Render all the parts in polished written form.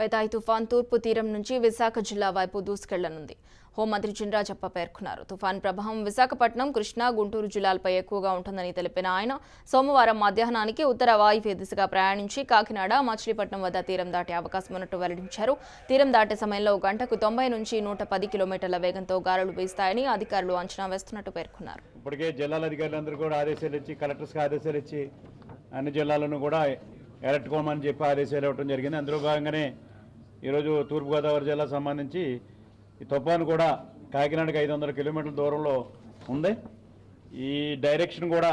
పెతాయ్ తుఫాన్ తూర్పు తీరం నుంచి విశాఖ జిల్లా వైపు దూసుకెళ్లనుంది. హోంమంత్రి చినరాజ అప్ప పేర్కొన్నారు. తుఫాన్ ప్రభావం విశాఖపట్నం, కృష్ణా, గుంటూరు జిల్లాలపై ఎక్కువగా ఉంటుందని తెలిపిన ఆయన సోమవారం మధ్యాహ్నానికి ఉత్తర వాయువ్య దిశగా ప్రయాణించి కాకినాడ, మచిలీపట్నం వద్ద తీరం దాటే అవకాశం ఉన్నట్టు వెల్లడించారు. తీరం దాటే సమయంలో గంటకు 90 నుంచి 110 కిలోమీటర్ల వేగంతో గాలులు వీస్తాయని అధికారులు అంచనా వేస్తున్నట్టు పేర్కొన్నారు. ఇప్పటికే జిల్లాల అధికారులందరూ కూడా ఆదేశాలు ఇచ్చి, కలెక్టర్స్కి ఆదేశాలు ఇచ్చి అన్ని జిల్లాలను కూడా ఎలర్ట్కోమని చెప్పి ఆదేశాలు ఇవ్వడం జరిగింది. అందులో భాగంగానే ఈరోజు తూర్పుగోదావరి జిల్లా సంబంధించి ఈ తుఫాను కూడా కాకినాడకి 500 కిలోమీటర్ల దూరంలో ఉంది. ఈ డైరెక్షన్ కూడా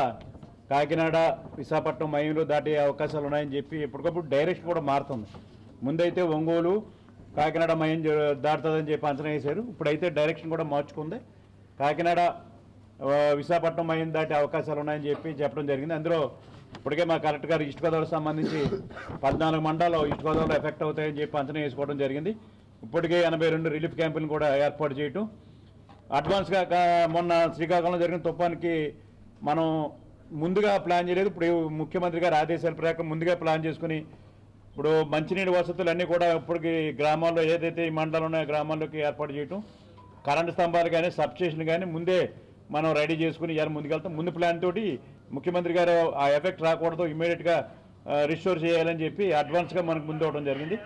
కాకినాడ, విశాఖపట్నం, మయూరు దాటే అవకాశాలు ఉన్నాయని చెప్పి ఎప్పటికప్పుడు డైరెక్షన్ కూడా మారుతుంది. ముందైతే ఒంగోలు, కాకినాడ, మయూరు దాటుతుందని చెప్పి అంచనా వేశారు. ఇప్పుడైతే డైరెక్షన్ కూడా మార్చుకుంది. కాకినాడ, విశాఖపట్నం, మయూరు దాటే అవకాశాలు ఉన్నాయని చెప్పి చెప్పడం జరిగింది. అందులో ఇప్పటికే మా కలెక్టర్ గారు ఈస్ట్ గోదావరికి సంబంధించి 14 మండలాలు ఈస్ట్ గోదావరిలో ఎఫెక్ట్ అవుతాయని చెప్పి అంచనా వేసుకోవడం జరిగింది. ఇప్పటికే 82 రిలీఫ్ క్యాంపులను కూడా ఏర్పాటు చేయటం, అడ్వాన్స్గా మొన్న శ్రీకాకుళంలో జరిగిన తుఫానికి మనం ముందుగా ప్లాన్ చేయలేదు. ఇప్పుడు ముఖ్యమంత్రి గారి ఆదేశాల ప్రకారం ముందుగా ప్లాన్ చేసుకుని ఇప్పుడు మంచినీటి వసతులు అన్నీ కూడా ఇప్పటికీ గ్రామాల్లో ఏదైతే ఈ మండలాలు ఉన్నాయో గ్రామాల్లోకి ఏర్పాటు చేయటం, కరెంటు స్తంభాలు కానీ సబ్స్టేషన్ కానీ ముందే మనం రెడీ చేసుకుని ఇలా ముందుకెళ్తాం. ముందు ప్లాన్ తోటి ముఖ్యమంత్రి గారు ఆ ఎఫెక్ట్ రాకూడదు, ఇమ్మీడియట్గా రిస్టోర్ చేయాలని చెప్పి అడ్వాన్స్గా మనకు ముందు అవడం జరిగింది.